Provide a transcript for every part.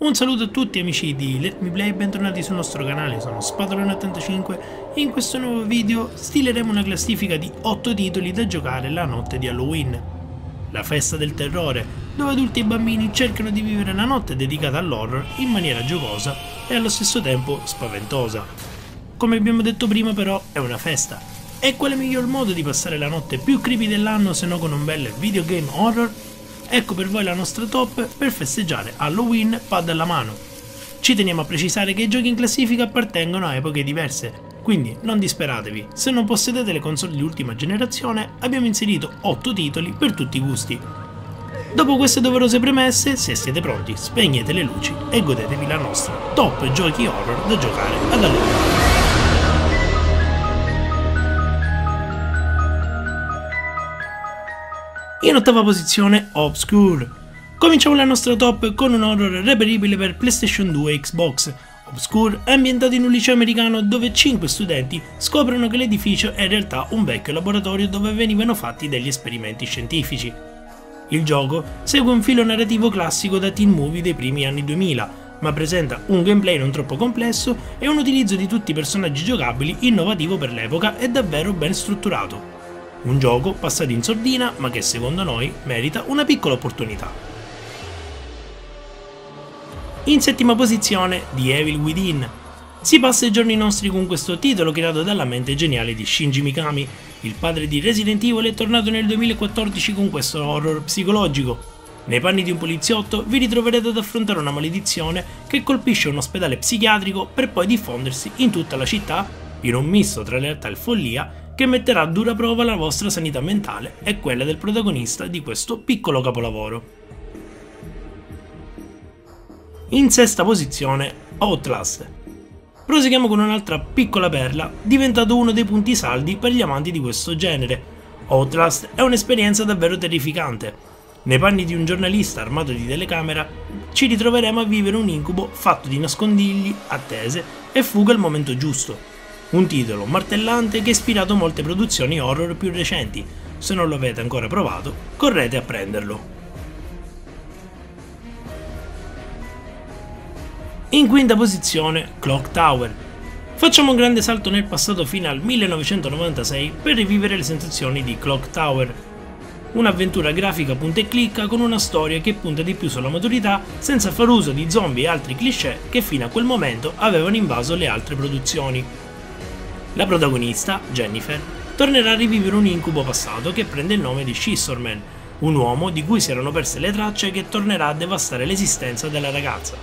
Un saluto a tutti amici di Let Me Play e bentornati sul nostro canale, sono Spatolone85 e in questo nuovo video stileremo una classifica di 8 titoli da giocare la notte di Halloween, la festa del terrore, dove adulti e bambini cercano di vivere una notte dedicata all'horror in maniera giocosa e allo stesso tempo spaventosa. Come abbiamo detto prima però è una festa, e quale miglior modo di passare la notte più creepy dell'anno se no con un bel videogame horror? Ecco per voi la nostra top per festeggiare Halloween pad alla mano. Ci teniamo a precisare che i giochi in classifica appartengono a epoche diverse, quindi non disperatevi, se non possedete le console di ultima generazione abbiamo inserito 8 titoli per tutti i gusti. Dopo queste doverose premesse, se siete pronti, spegnete le luci e godetevi la nostra top giochi horror da giocare ad Halloween. In ottava posizione Obscure. Cominciamo la nostra top con un horror reperibile per PlayStation 2 e Xbox. Obscure è ambientato in un liceo americano dove 5 studenti scoprono che l'edificio è in realtà un vecchio laboratorio dove venivano fatti degli esperimenti scientifici. Il gioco segue un filo narrativo classico da teen movie dei primi anni 2000, ma presenta un gameplay non troppo complesso e un utilizzo di tutti i personaggi giocabili innovativo per l'epoca e davvero ben strutturato. Un gioco passato in sordina ma che secondo noi merita una piccola opportunità. In settima posizione The Evil Within. Si passa i giorni nostri con questo titolo creato dalla mente geniale di Shinji Mikami. Il padre di Resident Evil è tornato nel 2014 con questo horror psicologico. Nei panni di un poliziotto vi ritroverete ad affrontare una maledizione che colpisce un ospedale psichiatrico per poi diffondersi in tutta la città in un misto tra realtà e follia che metterà a dura prova la vostra sanità mentale e quella del protagonista di questo piccolo capolavoro. In sesta posizione Outlast. Proseguiamo con un'altra piccola perla, diventato uno dei punti saldi per gli amanti di questo genere. Outlast è un'esperienza davvero terrificante. Nei panni di un giornalista armato di telecamera ci ritroveremo a vivere un incubo fatto di nascondigli, attese e fuga al momento giusto. Un titolo martellante che ha ispirato molte produzioni horror più recenti. Se non lo avete ancora provato, correte a prenderlo. In quinta posizione, Clock Tower. Facciamo un grande salto nel passato fino al 1996 per rivivere le sensazioni di Clock Tower. Un'avventura grafica punta e clicca con una storia che punta di più sulla maturità senza far uso di zombie e altri cliché che fino a quel momento avevano invaso le altre produzioni. La protagonista, Jennifer, tornerà a rivivere un incubo passato che prende il nome di Scissorman, un uomo di cui si erano perse le tracce e che tornerà a devastare l'esistenza della ragazza.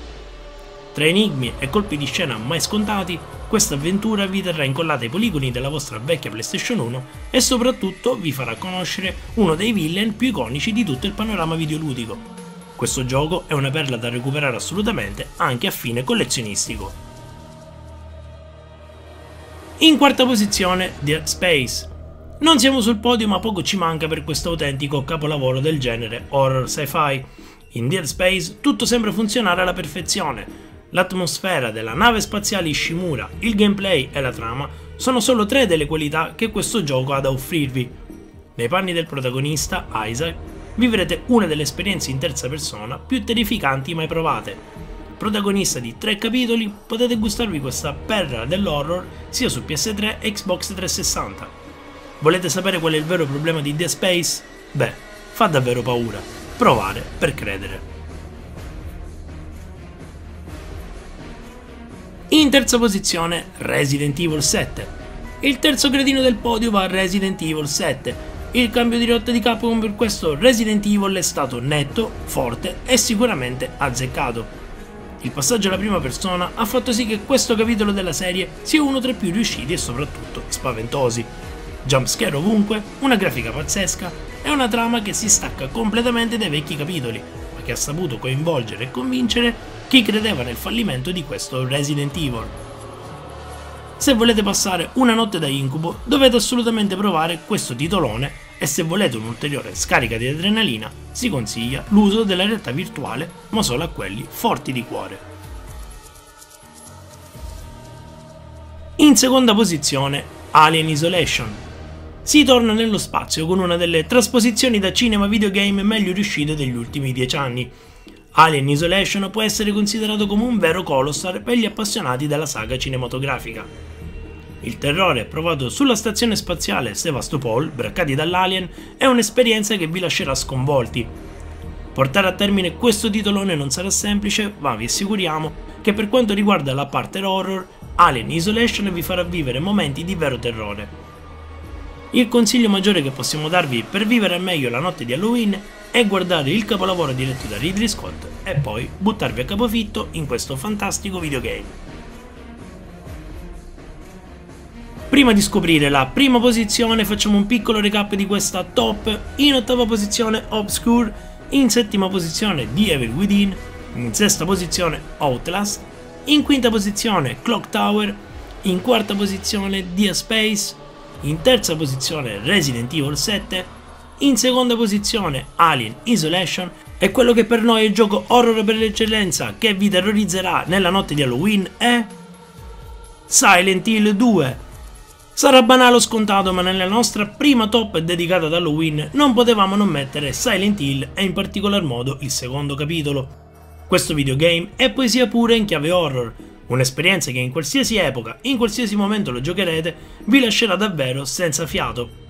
Tra enigmi e colpi di scena mai scontati, questa avventura vi terrà incollata ai poligoni della vostra vecchia PlayStation 1 e soprattutto vi farà conoscere uno dei villain più iconici di tutto il panorama videoludico. Questo gioco è una perla da recuperare assolutamente anche a fine collezionistico. In quarta posizione, Dead Space. Non siamo sul podio ma poco ci manca per questo autentico capolavoro del genere horror sci-fi. In Dead Space tutto sembra funzionare alla perfezione. L'atmosfera della nave spaziale Ishimura, il gameplay e la trama sono solo tre delle qualità che questo gioco ha da offrirvi. Nei panni del protagonista, Isaac, vivrete una delle esperienze in terza persona più terrificanti mai provate. Protagonista di 3 capitoli, potete gustarvi questa perla dell'horror sia su PS3 e Xbox 360. Volete sapere qual è il vero problema di Dead Space? Beh, fa davvero paura. Provare per credere. In terza posizione, Resident Evil 7. Il terzo gradino del podio va a Resident Evil 7. Il cambio di rotta di Capcom per questo Resident Evil è stato netto, forte e sicuramente azzeccato. Il passaggio alla prima persona ha fatto sì che questo capitolo della serie sia uno tra i più riusciti e soprattutto spaventosi. Jumpscare ovunque, una grafica pazzesca e una trama che si stacca completamente dai vecchi capitoli, ma che ha saputo coinvolgere e convincere chi credeva nel fallimento di questo Resident Evil. Se volete passare una notte da incubo, dovete assolutamente provare questo titolone e se volete un'ulteriore scarica di adrenalina, si consiglia l'uso della realtà virtuale, ma solo a quelli forti di cuore. In seconda posizione, Alien Isolation. Si torna nello spazio con una delle trasposizioni da cinema videogame meglio riuscite degli ultimi 10 anni. Alien Isolation può essere considerato come un vero colossal per gli appassionati della saga cinematografica. Il terrore provato sulla stazione spaziale Sevastopol, braccati dall'Alien, è un'esperienza che vi lascerà sconvolti. Portare a termine questo titolone non sarà semplice, ma vi assicuriamo che per quanto riguarda la parte horror, Alien Isolation vi farà vivere momenti di vero terrore. Il consiglio maggiore che possiamo darvi per vivere al meglio la notte di Halloween è guardare il capolavoro diretto da Ridley Scott e poi buttarvi a capofitto in questo fantastico videogame. Prima di scoprire la prima posizione facciamo un piccolo recap di questa top. In ottava posizione Obscure, in settima posizione The Evil Within, in sesta posizione Outlast, in quinta posizione Clock Tower, in quarta posizione The Space, in terza posizione Resident Evil 7, in seconda posizione Alien Isolation e quello che per noi è il gioco horror per l'eccellenza che vi terrorizzerà nella notte di Halloween è Silent Hill 2. Sarà banale o scontato, ma nella nostra prima top dedicata ad Halloween non potevamo non mettere Silent Hill e in particolar modo il secondo capitolo. Questo videogame è poesia pura in chiave horror, un'esperienza che in qualsiasi epoca, in qualsiasi momento lo giocherete, vi lascerà davvero senza fiato.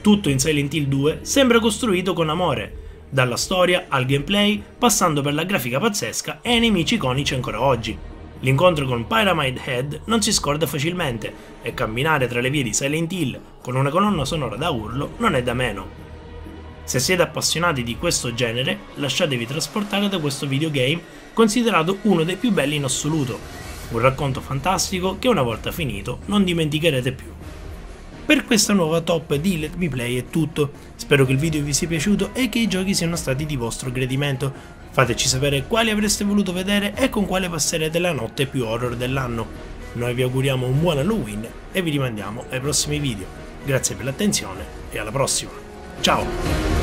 Tutto in Silent Hill 2 sembra costruito con amore, dalla storia al gameplay, passando per la grafica pazzesca e ai nemici iconici ancora oggi. L'incontro con Pyramid Head non si scorda facilmente e camminare tra le vie di Silent Hill con una colonna sonora da urlo non è da meno. Se siete appassionati di questo genere, lasciatevi trasportare da questo videogame considerato uno dei più belli in assoluto, un racconto fantastico che una volta finito non dimenticherete più. Per questa nuova top di Let Me Play è tutto, spero che il video vi sia piaciuto e che i giochi siano stati di vostro gradimento. Fateci sapere quali avreste voluto vedere e con quale passerete la notte più horror dell'anno. Noi vi auguriamo un buon Halloween e vi rimandiamo ai prossimi video. Grazie per l'attenzione e alla prossima. Ciao!